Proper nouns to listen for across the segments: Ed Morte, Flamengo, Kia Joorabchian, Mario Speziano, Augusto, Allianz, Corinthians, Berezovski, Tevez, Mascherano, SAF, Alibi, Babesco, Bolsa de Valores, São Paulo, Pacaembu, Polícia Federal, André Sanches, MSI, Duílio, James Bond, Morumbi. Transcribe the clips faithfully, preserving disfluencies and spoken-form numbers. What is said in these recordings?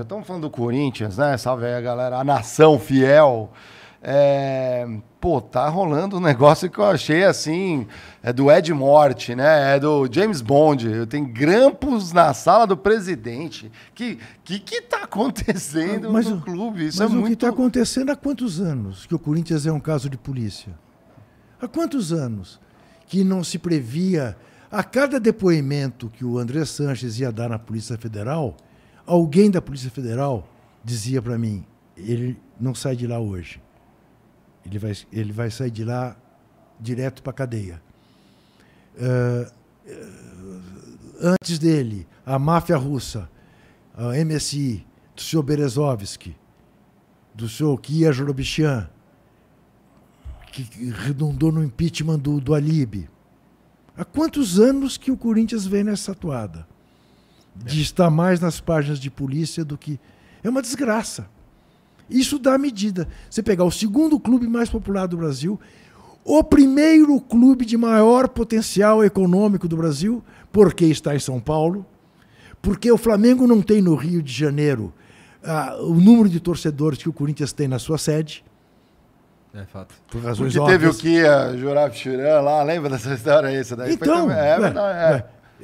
já estamos falando do Corinthians, né? Salve aí, galera, a nação fiel. É... Pô, tá rolando um negócio que eu achei assim, é do Ed Morte, né? É do James Bond. Eu tenho grampos na sala do presidente. Que que, que tá acontecendo mas, no clube? Isso mas é o muito... que tá acontecendo há quantos anos que o Corinthians é um caso de polícia? Há quantos anos que não se previa? A cada depoimento que o André Sanches ia dar na Polícia Federal, alguém da Polícia Federal dizia para mim, ele não sai de lá hoje. Ele vai, ele vai sair de lá direto para a cadeia. Uh, uh, antes dele, a máfia russa, a M S I, do senhor Berezovski, do senhor Kia Joorabchian, que redundou no impeachment do, do Alibi. Há quantos anos que o Corinthians vem nessa atuada? De estar mais nas páginas de polícia do que... É uma desgraça. Isso dá medida. Você pegar o segundo clube mais popular do Brasil, o primeiro clube de maior potencial econômico do Brasil, porque está em São Paulo, porque o Flamengo não tem no Rio de Janeiro ah, o número de torcedores que o Corinthians tem na sua sede, é fato. Por razões porque teve óbvias. O Kia Joorabchian lá, lembra dessa história aí? Essa daí então, foi, é, é,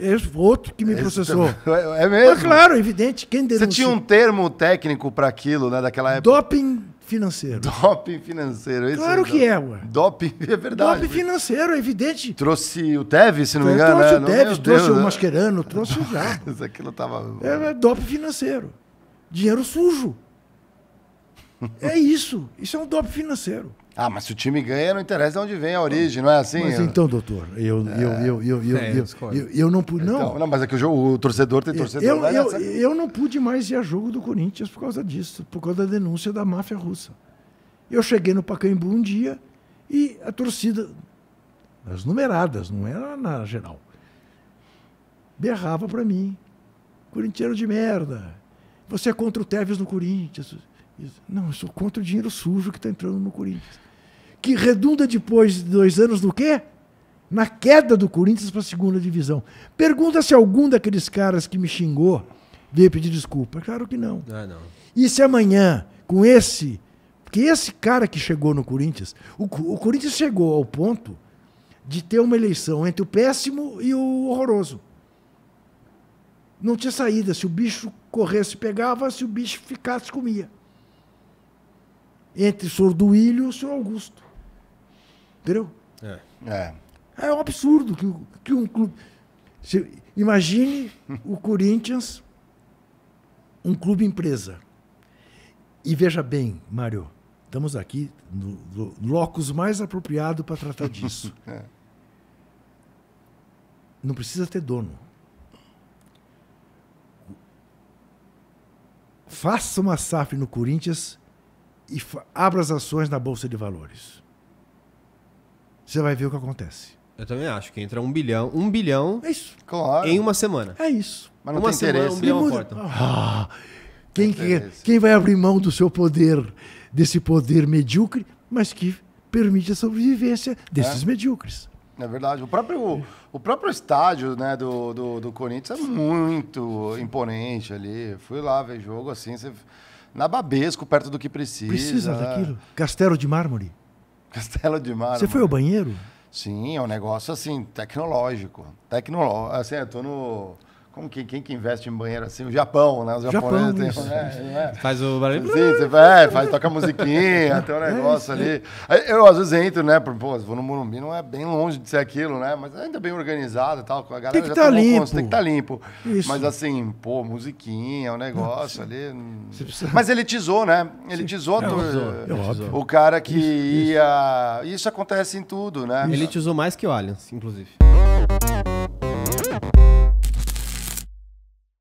é, é. Outro que me esse processou. Também. É mesmo? Mas, claro, é evidente. Quem denuncia... Você tinha um termo técnico para aquilo, né, daquela época? Doping financeiro. Doping financeiro. Esse claro é que é, ué. Doping, é verdade. Doping financeiro, é evidente. Trouxe o Tevez, se não me engano. Trouxe né? o Tevez, trouxe Deus, o Mascherano, né? Trouxe o diabo. Aquilo tava... É, é doping financeiro. Dinheiro sujo. É isso. Isso é um doping financeiro. Ah, mas se o time ganha, não interessa de onde vem a origem, não é assim? Mas então, doutor, eu não pude... Não. Então, não, mas é que o, jogo, o torcedor tem torcedor... Eu, eu, eu, eu não pude mais ir a jogo do Corinthians por causa disso, por causa da denúncia da máfia russa. Eu cheguei no Pacaembu um dia e a torcida, as numeradas, não era na geral, berrava para mim. Corintiano de merda. Você é contra o Tevez no Corinthians... Não, eu sou contra o dinheiro sujo que está entrando no Corinthians. Que redunda depois de dois anos do quê? Na queda do Corinthians para a segunda divisão. Pergunta se algum daqueles caras que me xingou veio pedir desculpa. Claro que não. Ah, não. E se amanhã, com esse... Porque esse cara que chegou no Corinthians... O, o Corinthians chegou ao ponto de ter uma eleição entre o péssimo e o horroroso. Não tinha saída. Se o bicho corresse, pegava. Se o bicho ficasse, comia. Entre o senhor Duílio e o senhor Augusto. Entendeu? É, é. É um absurdo que, que um clube... Você imagine o Corinthians, um clube empresa. E veja bem, Mário, estamos aqui no, no locus mais apropriado para tratar disso. É. Não precisa ter dono. Faça uma S A F no Corinthians... e abra as ações na Bolsa de Valores. Você vai ver o que acontece. Eu também acho que entra um bilhão, um bilhão é isso. Claro. Em uma semana. É isso. Mas não uma tem semana, interesse. Um bilhão muda... ah, quem, que, quem vai abrir mão do seu poder, desse poder medíocre, mas que permite a sobrevivência desses é. medíocres. É verdade. O próprio, o próprio estádio né, do, do, do Corinthians é muito imponente ali. Fui lá ver jogo assim, você... Na Babesco, perto do que precisa. Precisa daquilo. Castelo de mármore. Castelo de mármore. Você foi ao banheiro? Sim, é um negócio assim, tecnológico. Tecnológico. Assim, eu tô no... Como que, quem que investe em banheiro assim? O Japão, né? Os japoneses têm... É, é. Faz o barulho... Sim, você vai, é, faz, toca a musiquinha, tem um negócio é, ali. É. Eu às vezes entro, né? Pô, vou no Morumbi, não é bem longe de ser aquilo, né? Mas ainda bem organizado e tal, com a galera tem que já tá tá limpo. Consenso, tem que estar tá limpo. Isso. Mas assim, pô, musiquinha, um negócio não, ali... Precisa... Mas elitizou, né? Elitizou é, do... o cara que isso, ia... Isso. Isso acontece em tudo, né? Elitizou mais que o Allianz, inclusive.